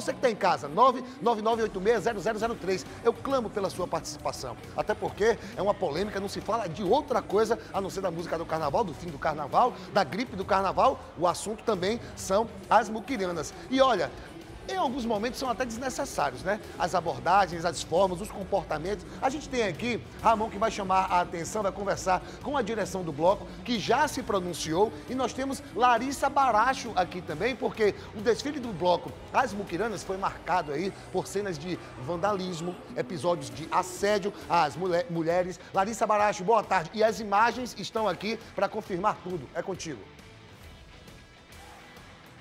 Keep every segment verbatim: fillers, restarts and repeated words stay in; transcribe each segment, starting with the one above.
Você que está em casa, nove nove nove oito seis zero zero zero três. Eu clamo pela sua participação. Até porque é uma polêmica, não se fala de outra coisa a não ser da música do carnaval, do fim do carnaval, da gripe do carnaval. O assunto também são as muquiranas. E olha, em alguns momentos são até desnecessários, né? As abordagens, as formas, os comportamentos. A gente tem aqui Ramon, que vai chamar a atenção, vai conversar com a direção do bloco, que já se pronunciou. E nós temos Larissa Baracho aqui também, porque o desfile do bloco As Muquiranas foi marcado aí por cenas de vandalismo, episódios de assédio às mulher, mulheres. Larissa Baracho, boa tarde. E as imagens estão aqui para confirmar tudo. É contigo.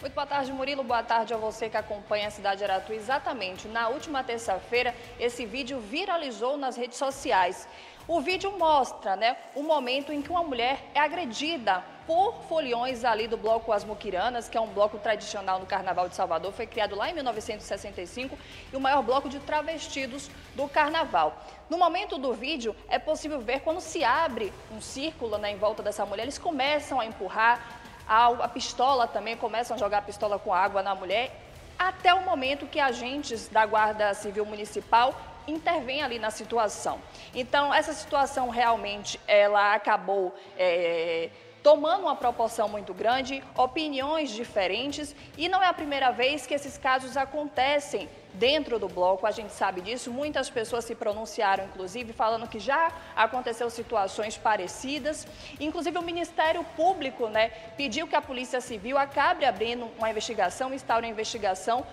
Muito boa tarde, Murilo. Boa tarde a você que acompanha a Cidade Aratu. Exatamente, na última terça-feira, esse vídeo viralizou nas redes sociais. O vídeo mostra, né, o momento em que uma mulher é agredida por foliões ali do bloco As Muquiranas, que é um bloco tradicional no Carnaval de Salvador, foi criado lá em mil novecentos e sessenta e cinco e o maior bloco de travestidos do Carnaval. No momento do vídeo, é possível ver quando se abre um círculo, né, em volta dessa mulher, eles começam a empurrar, a pistola também, começam a jogar a pistola com água na mulher, até o momento que agentes da Guarda Civil Municipal intervêm ali na situação. Então, essa situação realmente, ela acabou é, tomando uma proporção muito grande, opiniões diferentes, e não é a primeira vez que esses casos acontecem dentro do bloco, a gente sabe disso. Muitas pessoas se pronunciaram, inclusive, falando que já aconteceu situações parecidas. Inclusive, o Ministério Público, né, pediu que a Polícia Civil acabe abrindo uma investigação, instaure uma investigação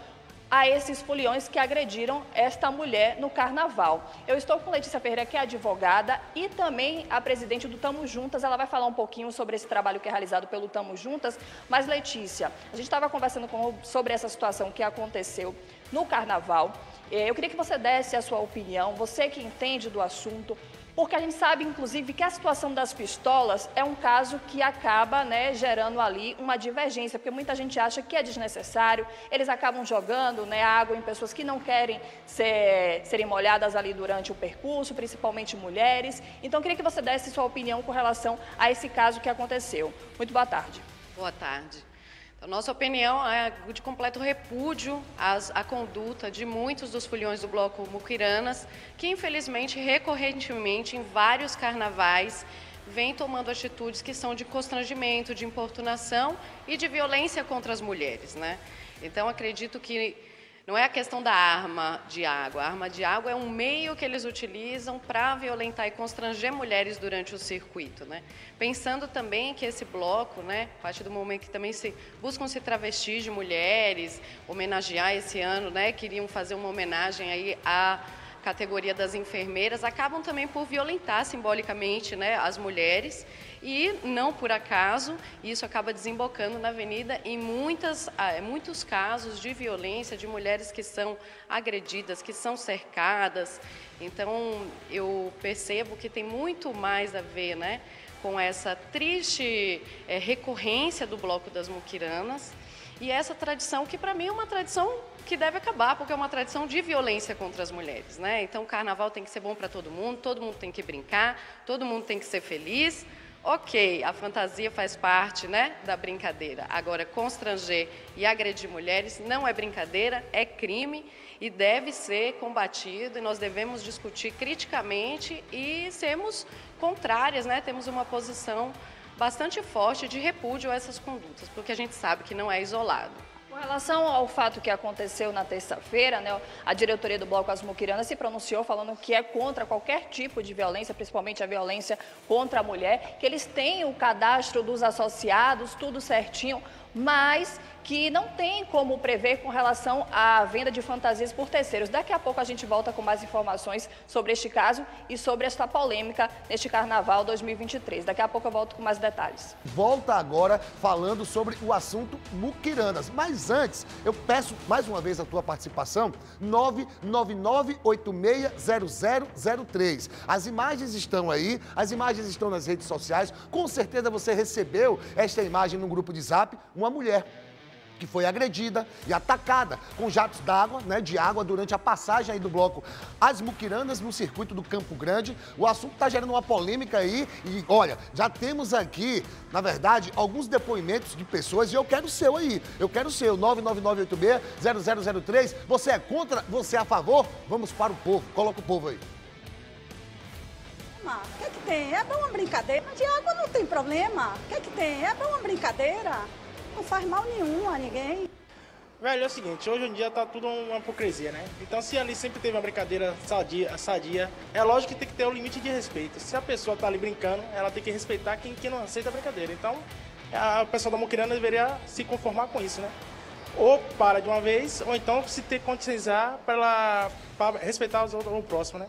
a esses foliões que agrediram esta mulher no Carnaval. Eu estou com Letícia Pereira, que é advogada, e também a presidente do Tamo Juntas. Ela vai falar um pouquinho sobre esse trabalho que é realizado pelo Tamo Juntas. Mas, Letícia, a gente estava conversando com, sobre essa situação que aconteceu no Carnaval. Eu queria que você desse a sua opinião, você que entende do assunto, porque a gente sabe, inclusive, que a situação das pistolas é um caso que acaba, né, gerando ali uma divergência, porque muita gente acha que é desnecessário, eles acabam jogando, né, água em pessoas que não querem ser, serem molhadas ali durante o percurso, principalmente mulheres. Então, eu queria que você desse sua opinião com relação a esse caso que aconteceu. Muito boa tarde. Boa tarde. Então, nossa opinião é de completo repúdio às, à conduta de muitos dos foliões do bloco Muquiranas, que infelizmente, recorrentemente, em vários carnavais, vem tomando atitudes que são de constrangimento, de importunação e de violência contra as mulheres, né? Então, acredito que não é a questão da arma de água. A arma de água é um meio que eles utilizam para violentar e constranger mulheres durante o circuito, né? Pensando também que esse bloco, né, a partir do momento que também se buscam se travestir de mulheres, homenagear esse ano, né, queriam fazer uma homenagem aí à categoria das enfermeiras, acabam também por violentar simbolicamente, né, as mulheres. E não por acaso, isso acaba desembocando na avenida em muitas, muitos casos de violência, de mulheres que são agredidas, que são cercadas. Então, eu percebo que tem muito mais a ver, né, com essa triste é, recorrência do bloco das Muquiranas e essa tradição que, para mim, é uma tradição que deve acabar, porque é uma tradição de violência contra as mulheres, né? Então, o carnaval tem que ser bom para todo mundo, todo mundo tem que brincar, todo mundo tem que ser feliz. Ok, a fantasia faz parte, né, da brincadeira. Agora, constranger e agredir mulheres não é brincadeira, é crime e deve ser combatido. E nós devemos discutir criticamente e sermos contrárias, né? Temos uma posição bastante forte de repúdio a essas condutas, porque a gente sabe que não é isolado. Com relação ao fato que aconteceu na terça-feira, né, a diretoria do bloco As Muquiranas se pronunciou falando que é contra qualquer tipo de violência, principalmente a violência contra a mulher, que eles têm o cadastro dos associados, tudo certinho, mas que não tem como prever com relação à venda de fantasias por terceiros. Daqui a pouco a gente volta com mais informações sobre este caso e sobre esta polêmica neste Carnaval dois mil e vinte e três. Daqui a pouco eu volto com mais detalhes. Volta agora falando sobre o assunto Muquiranas. Mas antes, eu peço mais uma vez a tua participação, nove nove nove oito seis zero zero zero três. As imagens estão aí, as imagens estão nas redes sociais. Com certeza você recebeu esta imagem no grupo de Zap, uma mulher que foi agredida e atacada com jatos d'água, né, de água durante a passagem aí do bloco As Muquiranas no circuito do Campo Grande. O assunto está gerando uma polêmica aí e, olha, já temos aqui, na verdade, alguns depoimentos de pessoas e eu quero o seu aí. Eu quero o seu, nove nove nove oito seis zero zero zero três. Você é contra? Você é a favor? Vamos para o povo. Coloca o povo aí. O que é que tem? É dar uma brincadeira. De água não tem problema. O que é que tem? É dar uma brincadeira. Não faz mal nenhum a ninguém. Velho, é o seguinte, hoje em dia tá tudo uma hipocrisia, né? Então se ali sempre teve uma brincadeira sadia, sadia, é lógico que tem que ter um limite de respeito. Se a pessoa tá ali brincando, ela tem que respeitar quem, quem não aceita a brincadeira. Então, a pessoa da Muquirana deveria se conformar com isso, né? Ou para de uma vez, ou então se ter que conscientizar para ela pra respeitar os outros, o próximo, né?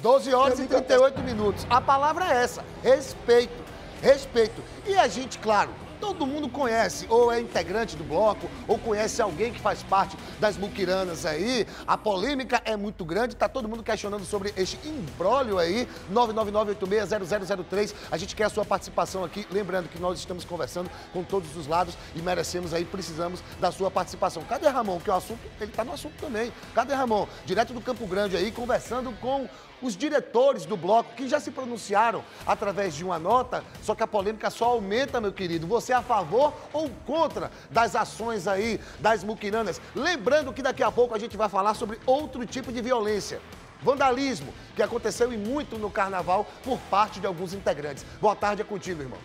doze horas e trinta e oito minutos. A palavra é essa, respeito, respeito. E a gente, claro, todo mundo conhece, ou é integrante do bloco, ou conhece alguém que faz parte das Muquiranas aí. A polêmica é muito grande, tá todo mundo questionando sobre este imbróglio aí, nove nove nove oito seis zero zero zero três. A gente quer a sua participação aqui, lembrando que nós estamos conversando com todos os lados e merecemos aí, precisamos da sua participação. Cadê Ramon? Que o assunto, ele tá no assunto também. Cadê Ramon? Direto do Campo Grande aí, conversando com os diretores do bloco, que já se pronunciaram através de uma nota, só que a polêmica só aumenta, meu querido. Você é a favor ou contra das ações aí das Muquiranas? Lembrando que daqui a pouco a gente vai falar sobre outro tipo de violência. Vandalismo, que aconteceu e muito no carnaval por parte de alguns integrantes. Boa tarde, é contigo, irmão.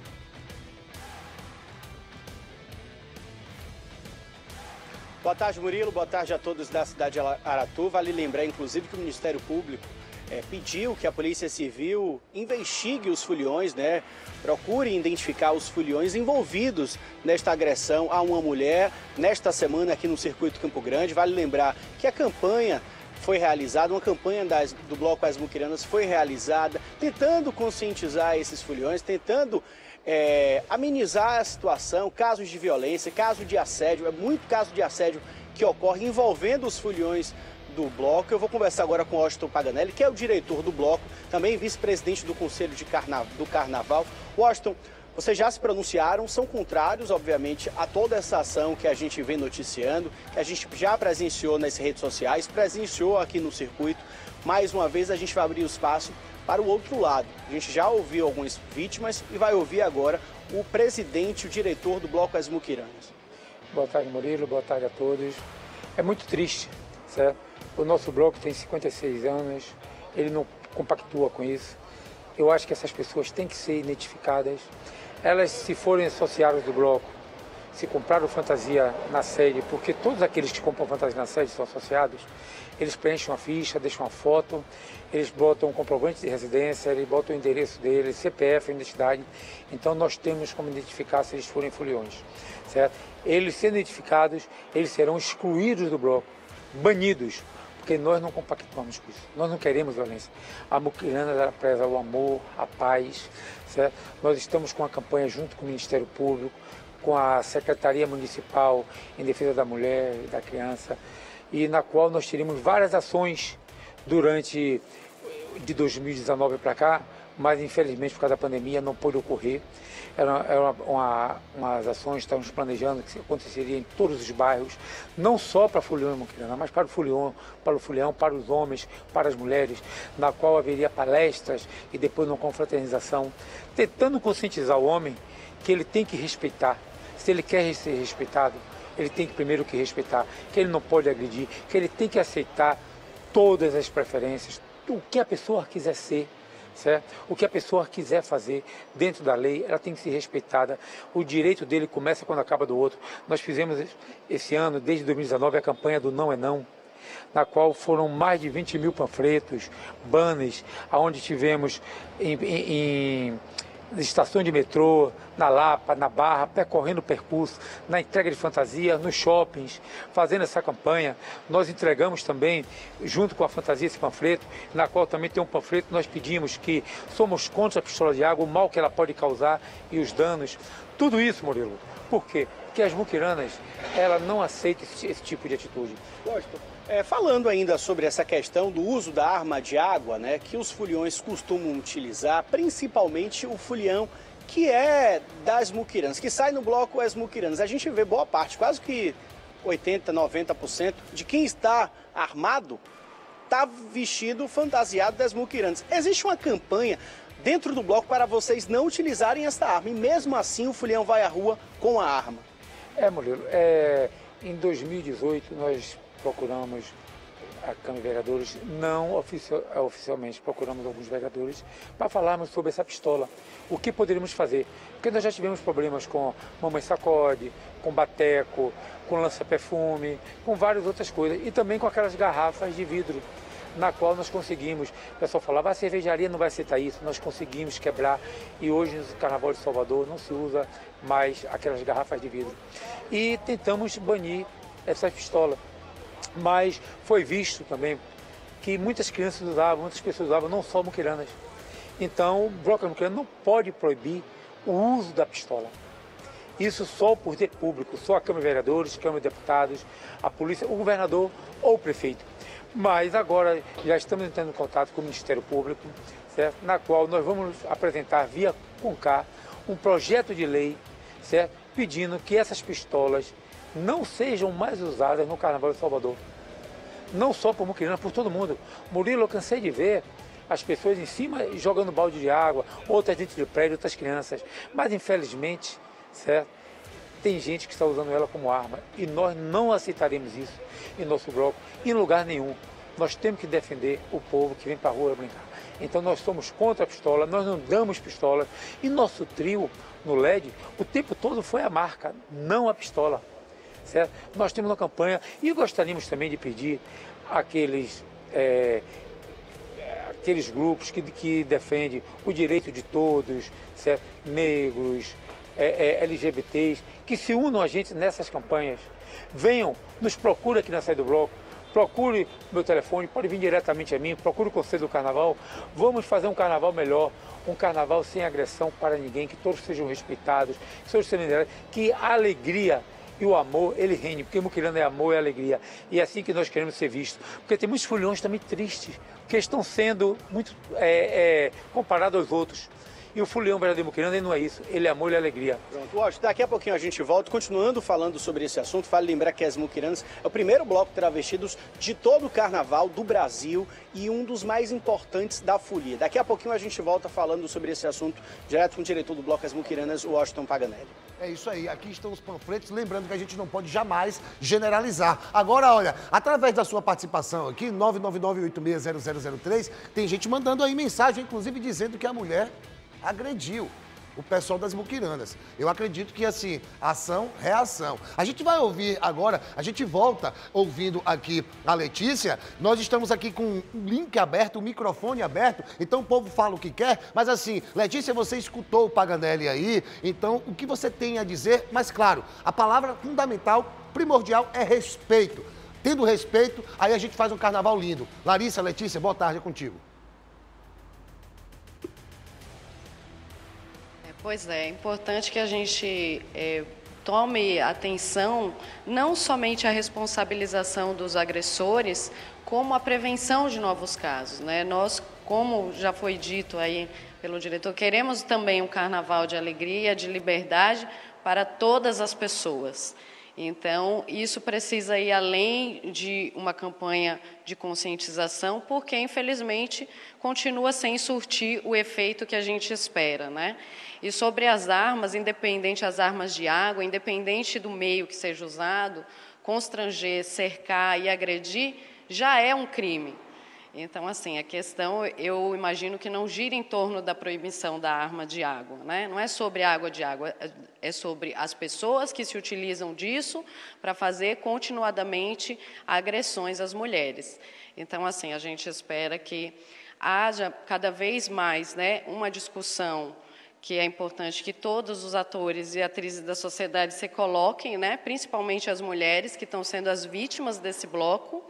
Boa tarde, Murilo. Boa tarde a todos da cidade de Aratu. Vale lembrar, inclusive, que o Ministério Público É, pediu que a Polícia Civil investigue os foliões, né? Procure identificar os foliões envolvidos nesta agressão a uma mulher nesta semana aqui no circuito Campo Grande. Vale lembrar que a campanha foi realizada, uma campanha das, do Bloco As Muquiranas foi realizada tentando conscientizar esses foliões, tentando é, amenizar a situação, casos de violência, caso de assédio, é muito caso de assédio que ocorre envolvendo os foliões do bloco. Eu vou conversar agora com o Washington Paganelli, que é o diretor do bloco, também vice-presidente do Conselho de Carna... do Carnaval. Washington, vocês já se pronunciaram, são contrários, obviamente, a toda essa ação que a gente vem noticiando, que a gente já presenciou nas redes sociais, presenciou aqui no circuito. Mais uma vez, a gente vai abrir o espaço para o outro lado. A gente já ouviu algumas vítimas e vai ouvir agora o presidente, o diretor do Bloco As Muquiranas. Boa tarde, Murilo. Boa tarde a todos. É muito triste, certo? O nosso bloco tem cinquenta e seis anos, ele não compactua com isso. Eu acho que essas pessoas têm que ser identificadas. Elas, se forem associadas do bloco, se compraram fantasia na sede, porque todos aqueles que compram fantasia na sede são associados, eles preenchem uma ficha, deixam uma foto, eles botam um comprovante de residência, eles botam o endereço deles, C P F, identidade. Então nós temos como identificar se eles forem foliões, certo? Eles sendo identificados, eles serão excluídos do bloco, banidos. Porque nós não compactuamos com isso, nós não queremos violência. A Muquirana ela preza o amor, a paz, certo? Nós estamos com a campanha junto com o Ministério Público, com a Secretaria Municipal em Defesa da Mulher e da Criança, e na qual nós teremos várias ações durante de dois mil e dezenove para cá, mas infelizmente por causa da pandemia não pôde ocorrer. Eram era uma, umas ações, estávamos planejando que aconteceria em todos os bairros, não só para folião e Muquirana, mas para o folião, para o folião, para os homens, para as mulheres, na qual haveria palestras e depois uma confraternização, tentando conscientizar o homem que ele tem que respeitar. Se ele quer ser respeitado, ele tem que primeiro que respeitar, que ele não pode agredir, que ele tem que aceitar todas as preferências, o que a pessoa quiser ser. Certo? O que a pessoa quiser fazer dentro da lei, ela tem que ser respeitada. O direito dele começa quando acaba do outro. Nós fizemos esse ano, desde dois mil e dezenove, a campanha do Não é Não, na qual foram mais de vinte mil panfletos, banners, onde tivemos em, em, em estações de metrô, na Lapa, na Barra, percorrendo o percurso, na entrega de fantasia, nos shoppings, fazendo essa campanha. Nós entregamos também, junto com a fantasia, esse panfleto, na qual também tem um panfleto, nós pedimos que somos contra a pistola de água, o mal que ela pode causar e os danos. Tudo isso, Murilo. Por quê? Porque as Muquiranas, ela não aceita esse, esse tipo de atitude. Gosto. É, falando ainda sobre essa questão do uso da arma de água, né, que os foliões costumam utilizar, principalmente o folião que é das muquiranas, que sai no bloco As Muquiranas. A gente vê boa parte, quase que oitenta, noventa por cento de quem está armado está vestido, fantasiado das muquiranas. Existe uma campanha dentro do bloco para vocês não utilizarem essa arma, e mesmo assim o Fulião vai à rua com a arma. É, Murilo, é, em dois mil e dezoito nós procuramos a Câmara de Vereadores, não oficial, oficialmente, procuramos alguns vereadores para falarmos sobre essa pistola, o que poderíamos fazer, porque nós já tivemos problemas com Mamãe Sacode, com Bateco, com lança-perfume, com várias outras coisas, e também com aquelas garrafas de vidro, na qual nós conseguimos, o pessoal falava, a cervejaria não vai aceitar isso, nós conseguimos quebrar, e hoje no Carnaval de Salvador não se usa mais aquelas garrafas de vidro. E tentamos banir essa pistola, mas foi visto também que muitas crianças usavam, muitas pessoas usavam, não só muquiranas. Então, o Bloco As Muquiranas não pode proibir o uso da pistola. Isso só o poder público, só a Câmara de Vereadores, Câmara de Deputados, a polícia, o governador ou o prefeito. Mas agora já estamos entrando em contato com o Ministério Público, certo? Na qual nós vamos apresentar via CONCAR um projeto de lei, certo? Pedindo que essas pistolas não sejam mais usadas no Carnaval de Salvador. Não só por muquiranas, por todo mundo. Murilo, eu cansei de ver as pessoas em cima jogando balde de água, outras dentro de prédio, outras crianças. Mas, infelizmente, certo? Tem gente que está usando ela como arma. E nós não aceitaremos isso em nosso bloco, em lugar nenhum. Nós temos que defender o povo que vem para a rua brincar. Então nós somos contra a pistola, nós não damos pistola. E nosso trio no L E D, o tempo todo foi a marca, não a pistola. Certo? Nós temos uma campanha e gostaríamos também de pedir aqueles, é, aqueles grupos que, que defendem o direito de todos, certo? Negros, é, é, L G B T s, que se unam a gente nessas campanhas. Venham, nos procure aqui na saída do bloco, procure meu telefone, pode vir diretamente a mim, procure o Conselho do Carnaval. Vamos fazer um carnaval melhor, um carnaval sem agressão para ninguém, que todos sejam respeitados, que todos sejam liderados, que a alegria e o amor, ele reine, porque muquirana é amor e é alegria. E é assim que nós queremos ser vistos. Porque tem muitos foliões também tristes, porque estão sendo muito é, é, comparados aos outros. E o folião verdadeiro muquirana, ele não é isso, ele é amor e é alegria. Pronto, Washington, daqui a pouquinho a gente volta, continuando falando sobre esse assunto. Vale lembrar que as muquiranas é o primeiro bloco de travestidos de todo o carnaval do Brasil e um dos mais importantes da folia. Daqui a pouquinho a gente volta falando sobre esse assunto, direto com o diretor do bloco As Muquiranas, o Washington Paganelli. É isso aí, aqui estão os panfletos, lembrando que a gente não pode jamais generalizar. Agora, olha, através da sua participação aqui, nove nove nove, oito seis zero zero zero três, tem gente mandando aí mensagem, inclusive dizendo que a mulher agrediu o pessoal das muquiranas. Eu acredito que, assim, ação, reação. A gente vai ouvir agora, a gente volta ouvindo aqui a Letícia. Nós estamos aqui com um link aberto, um microfone aberto, então o povo fala o que quer, mas assim, Letícia, você escutou o Paganelli aí, então o que você tem a dizer? Mas claro, a palavra fundamental, primordial, é respeito. Tendo respeito, aí a gente faz um carnaval lindo. Larissa, Letícia, boa tarde, é contigo. Pois é, é importante que a gente é, tome atenção não somente à responsabilização dos agressores, como à prevenção de novos casos, né? Nós, como já foi dito aí pelo diretor, queremos também um carnaval de alegria, de liberdade para todas as pessoas. Então, isso precisa ir além de uma campanha de conscientização, porque, infelizmente, continua sem surtir o efeito que a gente espera, né? E sobre as armas, independente das armas de água, independente do meio que seja usado, constranger, cercar e agredir já é um crime. Então, assim, a questão, eu imagino que não gira em torno da proibição da arma de água, né? Não é sobre a água de água, é sobre as pessoas que se utilizam disso para fazer continuadamente agressões às mulheres. Então, assim, a gente espera que haja cada vez mais, né, uma discussão que é importante que todos os atores e atrizes da sociedade se coloquem, né, principalmente as mulheres que estão sendo as vítimas desse bloco,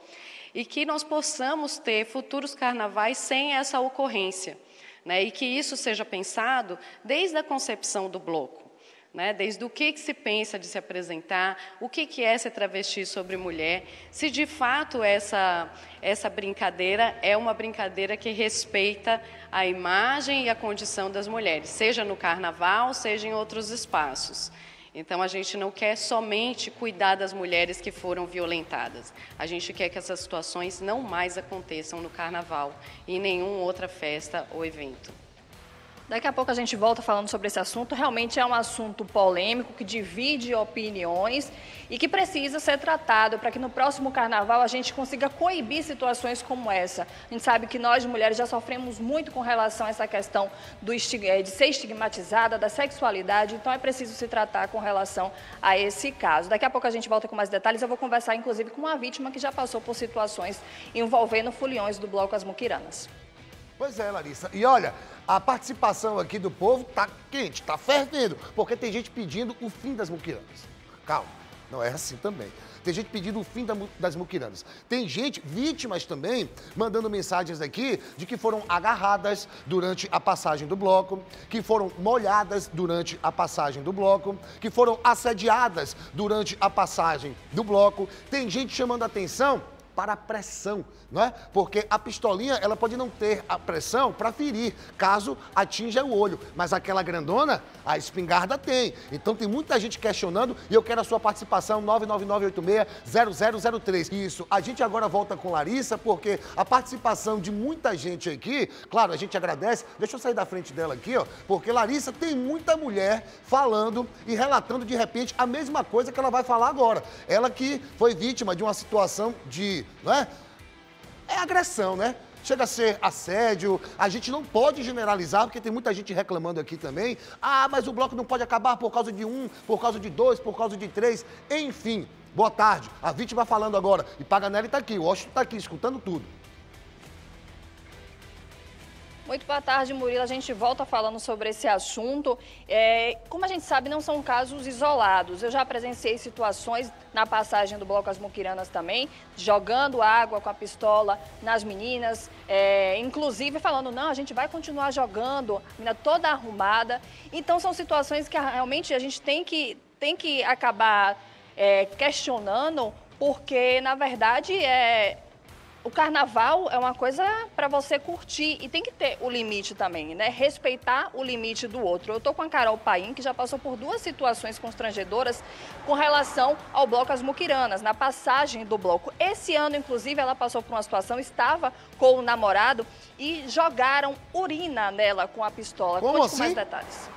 e que nós possamos ter futuros carnavais sem essa ocorrência, né? E que isso seja pensado desde a concepção do bloco, né? Desde o que, que se pensa de se apresentar, o que, que é se travestir sobre mulher, se de fato essa, essa brincadeira é uma brincadeira que respeita a imagem e a condição das mulheres, seja no carnaval, seja em outros espaços. Então, a gente não quer somente cuidar das mulheres que foram violentadas. A gente quer que essas situações não mais aconteçam no carnaval e em nenhuma outra festa ou evento. Daqui a pouco a gente volta falando sobre esse assunto. Realmente é um assunto polêmico, que divide opiniões e que precisa ser tratado para que no próximo carnaval a gente consiga coibir situações como essa. A gente sabe que nós, mulheres, já sofremos muito com relação a essa questão do estig... de ser estigmatizada, da sexualidade, então é preciso se tratar com relação a esse caso. Daqui a pouco a gente volta com mais detalhes. Eu vou conversar, inclusive, com uma vítima que já passou por situações envolvendo foliões do Bloco As Muquiranas. Pois é, Larissa. E olha, a participação aqui do povo tá quente, tá fervendo, porque tem gente pedindo o fim das muquiranas. Calma, não é assim também. Tem gente pedindo o fim da, das muquiranas. Tem gente, vítimas também, mandando mensagens aqui de que foram agarradas durante a passagem do bloco, que foram molhadas durante a passagem do bloco, que foram assediadas durante a passagem do bloco. Tem gente chamando a atenção para a pressão, não é? Porque a pistolinha, ela pode não ter a pressão para ferir, caso atinja o olho, mas aquela grandona, a espingarda tem. Então tem muita gente questionando e eu quero a sua participação, nove nove nove oito seis zero zero zero três. Isso, a gente agora volta com Larissa, porque a participação de muita gente aqui, claro, a gente agradece, deixa eu sair da frente dela aqui, ó, porque Larissa tem muita mulher falando e relatando de repente a mesma coisa que ela vai falar agora. Ela que foi vítima de uma situação de... Não é? É agressão, né? Chega a ser assédio, a gente não pode generalizar, porque tem muita gente reclamando aqui também. Ah, mas o bloco não pode acabar por causa de um, por causa de dois, por causa de três, enfim. Boa tarde, a vítima falando agora. E Paganelli está aqui, o Washington está aqui, escutando tudo. Muito boa tarde, Murilo. A gente volta falando sobre esse assunto. É, como a gente sabe, não são casos isolados. Eu já presenciei situações na passagem do Bloco As Muquiranas também, jogando água com a pistola nas meninas, é, inclusive falando, não, a gente vai continuar jogando, a menina toda arrumada. Então, são situações que realmente a gente tem que, tem que acabar é, questionando, porque, na verdade, é... O carnaval é uma coisa para você curtir e tem que ter o limite também, né? Respeitar o limite do outro. Eu tô com a Carol Paim, que já passou por duas situações constrangedoras com relação ao Bloco As Muquiranas, na passagem do bloco. Esse ano, inclusive, ela passou por uma situação, estava com o namorado e jogaram urina nela com a pistola. Como assim? Conte com mais detalhes.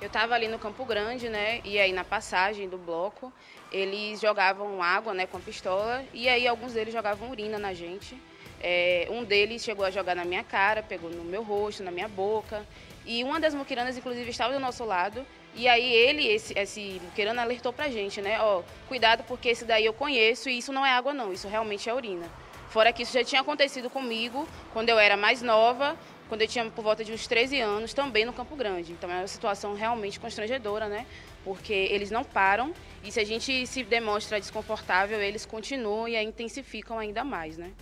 Eu estava ali no Campo Grande, né, e aí na passagem do bloco, eles jogavam água, né, com a pistola, e aí alguns deles jogavam urina na gente. É, um deles chegou a jogar na minha cara, pegou no meu rosto, na minha boca, e uma das muquiranas, inclusive, estava do nosso lado, e aí ele, esse, esse muquirana, alertou pra gente, né, ó, cuidado porque esse daí eu conheço e isso não é água não, isso realmente é urina. Fora que isso já tinha acontecido comigo, quando eu era mais nova, quando eu tinha por volta de uns treze anos, também no Campo Grande. Então é uma situação realmente constrangedora, né? Porque eles não param e se a gente se demonstra desconfortável, eles continuam e aí intensificam ainda mais, né?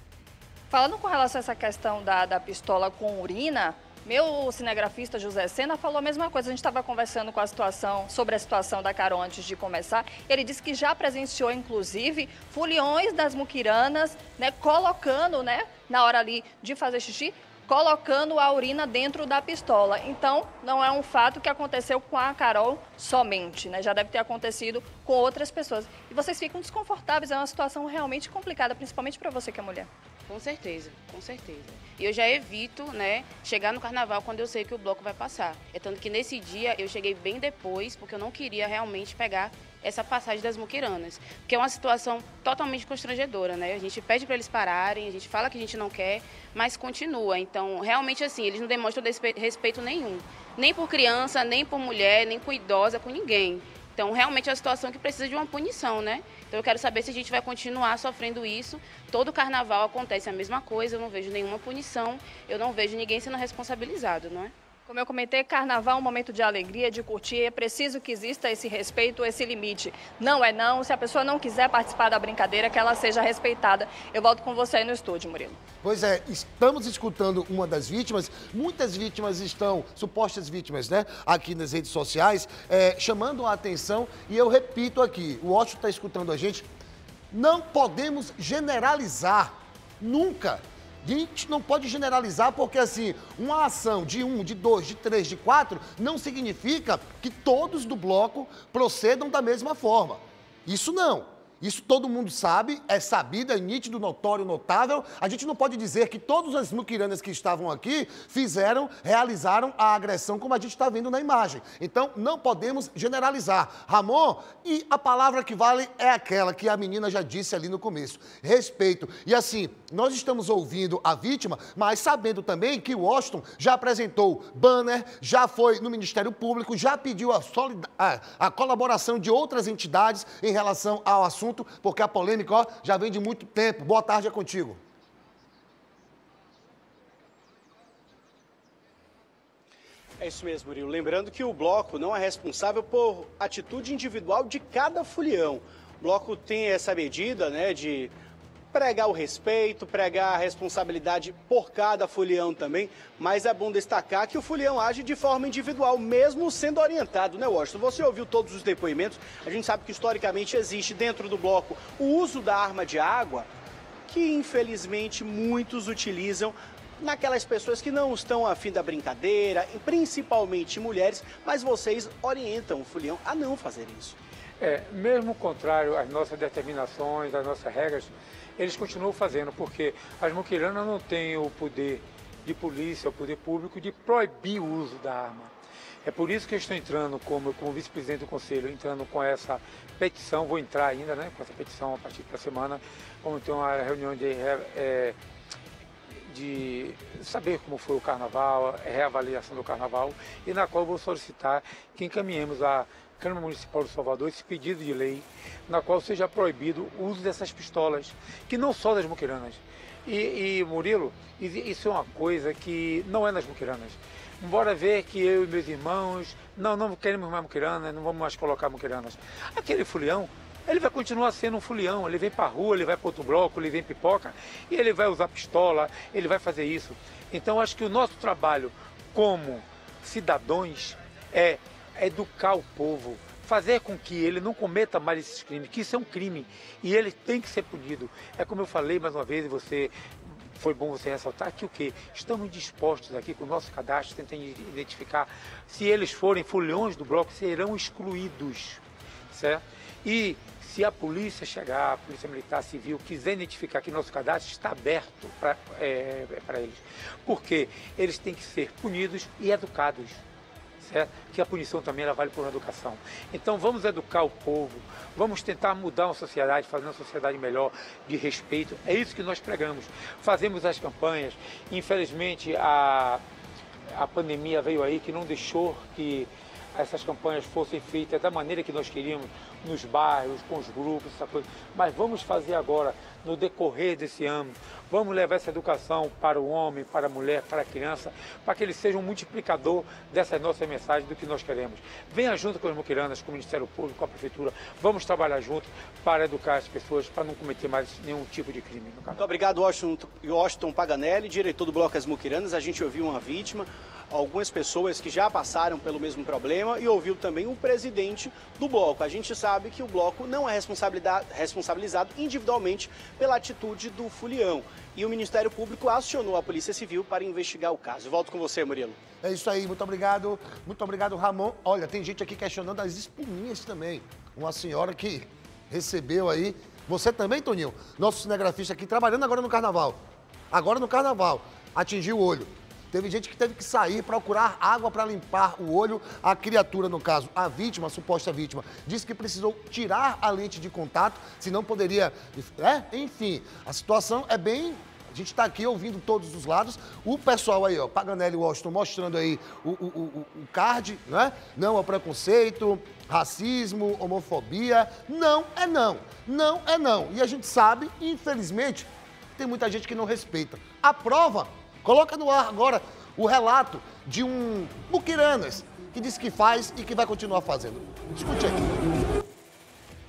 Falando com relação a essa questão da, da pistola com urina, meu cinegrafista José Sena falou a mesma coisa. A gente estava conversando com a situação, sobre a situação da Carol antes de começar. Ele disse que já presenciou, inclusive, foliões das muquiranas, né, colocando, né, na hora ali de fazer xixi, colocando a urina dentro da pistola. Então, não é um fato que aconteceu com a Carol somente, né? Já deve ter acontecido com outras pessoas. E vocês ficam desconfortáveis, é uma situação realmente complicada, principalmente para você que é mulher. Com certeza, com certeza. E eu já evito, né, chegar no carnaval quando eu sei que o bloco vai passar. É tanto que nesse dia eu cheguei bem depois, porque eu não queria realmente pegar essa passagem das muquiranas, que é uma situação totalmente constrangedora, né? A gente pede para eles pararem, a gente fala que a gente não quer, mas continua. Então, realmente assim, eles não demonstram respeito nenhum, nem por criança, nem por mulher, nem por idosa, com ninguém. Então, realmente é uma situação que precisa de uma punição, né? Então, eu quero saber se a gente vai continuar sofrendo isso. Todo carnaval acontece a mesma coisa, eu não vejo nenhuma punição, eu não vejo ninguém sendo responsabilizado, não é? Como eu comentei, carnaval é um momento de alegria, de curtir, é preciso que exista esse respeito, esse limite. Não é não, se a pessoa não quiser participar da brincadeira, que ela seja respeitada. Eu volto com você aí no estúdio, Murilo. Pois é, estamos escutando uma das vítimas, muitas vítimas estão, supostas vítimas, né, aqui nas redes sociais, é, chamando a atenção, e eu repito aqui, o Washington está escutando a gente, não podemos generalizar, nunca. A gente não pode generalizar porque, assim, uma ação de um, de dois, de três, de quatro, não significa que todos do bloco procedam da mesma forma. Isso não. Isso todo mundo sabe, é sabido, é nítido, notório, notável. A gente não pode dizer que todas as muquiranas que estavam aqui fizeram, realizaram a agressão como a gente está vendo na imagem. Então, não podemos generalizar. Ramon, e a palavra que vale é aquela que a menina já disse ali no começo. Respeito. E assim, nós estamos ouvindo a vítima, mas sabendo também que o Washington já apresentou banner, já foi no Ministério Público, já pediu a, a, a colaboração de outras entidades em relação ao assunto, porque a polêmica, ó, já vem de muito tempo. Boa tarde, é contigo. É isso mesmo, Murilo. Lembrando que o bloco não é responsável por atitude individual de cada folião. O bloco tem essa medida, né, de pregar o respeito, pregar a responsabilidade por cada folião também, mas é bom destacar que o folião age de forma individual, mesmo sendo orientado, né, Washington? Você ouviu todos os depoimentos, a gente sabe que historicamente existe dentro do bloco o uso da arma de água, que infelizmente muitos utilizam naquelas pessoas que não estão afim da brincadeira, principalmente mulheres, mas vocês orientam o folião a não fazer isso. É, mesmo contrário às nossas determinações, às nossas regras, eles continuam fazendo, porque as muquiranas não têm o poder de polícia, o poder público, de proibir o uso da arma. É por isso que eu estou entrando, como, como vice-presidente do Conselho, entrando com essa petição, vou entrar ainda, né, com essa petição a partir da semana, vamos ter uma reunião de, é, de saber como foi o carnaval, a reavaliação do carnaval, e na qual vou solicitar que encaminhemos a Câmara Municipal de Salvador esse pedido de lei na qual seja proibido o uso dessas pistolas, que não só das muquiranas. E, e Murilo, isso é uma coisa que não é nas muquiranas. Embora ver que eu e meus irmãos, não, não queremos mais muquiranas, não vamos mais colocar muquiranas. Aquele folião, ele vai continuar sendo um folião, ele vem para a rua, ele vai para outro bloco, ele vem pipoca, e ele vai usar pistola, ele vai fazer isso. Então acho que o nosso trabalho como cidadãos é educar o povo, fazer com que ele não cometa mais esses crimes, que isso é um crime e ele tem que ser punido. É como eu falei mais uma vez, e você, foi bom você ressaltar que o quê? Estamos dispostos aqui com o nosso cadastro, tentando identificar se eles forem foliões do bloco, serão excluídos, certo? E se a polícia chegar, a polícia militar, civil, quiser identificar que nosso cadastro está aberto para é, para eles, porque eles têm que ser punidos e educados. Certo? Que a punição também ela vale por uma educação. Então vamos educar o povo, vamos tentar mudar uma sociedade, fazer uma sociedade melhor, de respeito. É isso que nós pregamos. Fazemos as campanhas. Infelizmente a, a pandemia veio aí que não deixou que essas campanhas fossem feitas da maneira que nós queríamos, nos bairros, com os grupos, essa coisa. Mas vamos fazer agora, no decorrer desse ano, vamos levar essa educação para o homem, para a mulher, para a criança, para que ele seja um multiplicador dessas nossas mensagens, do que nós queremos. Venha junto com as muquiranas, com o Ministério Público, com a Prefeitura, vamos trabalhar junto para educar as pessoas, para não cometer mais nenhum tipo de crime. No Muito obrigado, Washington, Washington Paganelli, diretor do Bloco As Muquiranas. A gente ouviu uma vítima, algumas pessoas que já passaram pelo mesmo problema, e ouviu também o presidente do bloco. A gente sabe que o bloco não é responsabilizado individualmente pela atitude do folião. E o Ministério Público acionou a Polícia Civil para investigar o caso. Volto com você, Murilo. É isso aí, muito obrigado. Muito obrigado, Ramon. Olha, tem gente aqui questionando as espinhas também. Uma senhora que recebeu aí... Você também, Toninho? Nosso cinegrafista aqui, trabalhando agora no Carnaval. Agora no Carnaval. Atingiu o olho. Teve gente que teve que sair, procurar água para limpar o olho. A criatura, no caso, a vítima, a suposta vítima, disse que precisou tirar a lente de contato, senão poderia... É? Enfim, a situação é bem... A gente está aqui ouvindo todos os lados. O pessoal aí, ó, Paganelli e Washington, mostrando aí o, o, o, o card, né? Não ao preconceito, racismo, homofobia. Não é não. Não é não. E a gente sabe, infelizmente, tem muita gente que não respeita. A prova... Coloca no ar agora o relato de um muquiranas que diz que faz e que vai continuar fazendo. Escute aqui.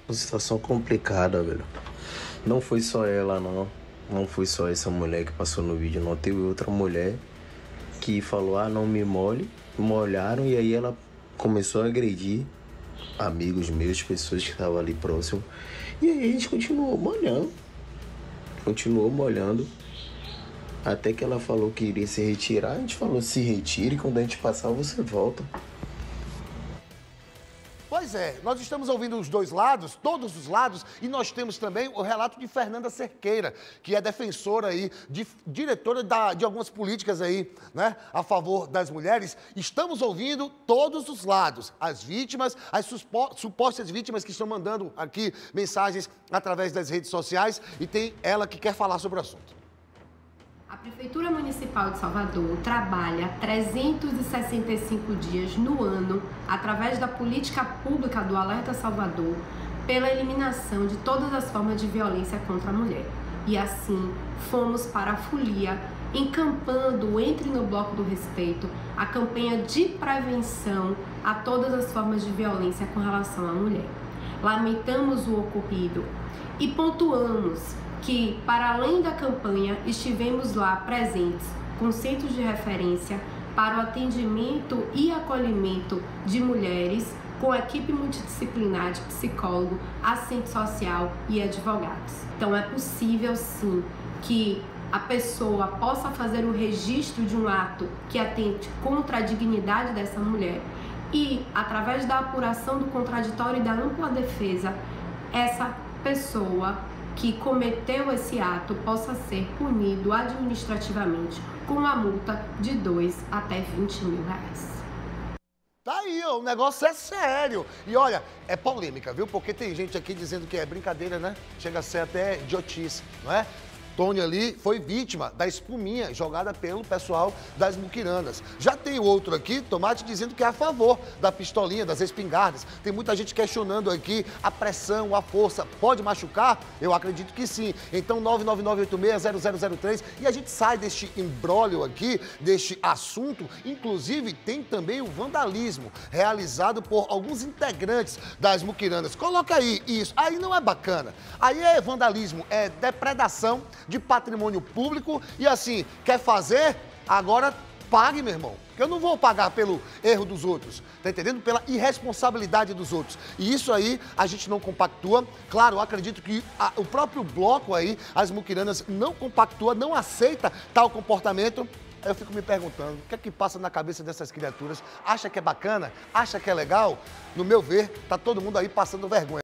Uma situação complicada, velho. Não foi só ela, não. Não foi só essa mulher que passou no vídeo, não. Teve outra mulher que falou, ah, não me molhe. Molharam e aí ela começou a agredir amigos meus, pessoas que estavam ali próximo. E aí a gente continuou molhando. Continuou molhando. Até que ela falou que iria se retirar. A gente falou, se retire, quando a gente passar, você volta. Pois é, nós estamos ouvindo os dois lados, todos os lados, e nós temos também o relato de Fernanda Serqueira, que é defensora aí, de, diretora da, de algumas políticas aí, né, a favor das mulheres. Estamos ouvindo todos os lados, as vítimas, as suspo, supostas vítimas que estão mandando aqui mensagens através das redes sociais, e tem ela que quer falar sobre o assunto. A Prefeitura Municipal de Salvador trabalha trezentos e sessenta e cinco dias no ano, através da política pública do Alerta Salvador, pela eliminação de todas as formas de violência contra a mulher. E assim, fomos para a folia, encampando, entre no Bloco do Respeito, a campanha de prevenção a todas as formas de violência com relação à mulher. Lamentamos o ocorrido e pontuamos que, para além da campanha, estivemos lá presentes com centros de referência para o atendimento e acolhimento de mulheres, com equipe multidisciplinar de psicólogo, assistente social e advogados. Então é possível sim que a pessoa possa fazer o registro de um ato que atente contra a dignidade dessa mulher e, através da apuração do contraditório e da ampla defesa, essa pessoa que cometeu esse ato possa ser punido administrativamente com uma multa de dois até vinte mil reais. Tá aí, ó, o negócio é sério. E olha, é polêmica, viu? Porque tem gente aqui dizendo que é brincadeira, né? Chega a ser até idiotice, não é? Tony ali foi vítima da espuminha jogada pelo pessoal das muquiranas. Já tem outro aqui, Tomate, dizendo que é a favor da pistolinha, das espingardas. Tem muita gente questionando aqui a pressão, a força. Pode machucar? Eu acredito que sim. Então, nove nove nove oito seis zero zero zero três. E a gente sai deste imbróglio aqui, deste assunto. Inclusive, tem também o vandalismo realizado por alguns integrantes das muquiranas. Coloca aí isso. Aí não é bacana. Aí é vandalismo, é depredação de patrimônio público e assim, quer fazer? Agora pague, meu irmão. Porque eu não vou pagar pelo erro dos outros, tá entendendo? Pela irresponsabilidade dos outros. E isso aí a gente não compactua. Claro, eu acredito que a, o próprio bloco aí, as muquiranas, não compactua, não aceita tal comportamento. Eu fico me perguntando, o que é que passa na cabeça dessas criaturas? Acha que é bacana? Acha que é legal? No meu ver, tá todo mundo aí passando vergonha.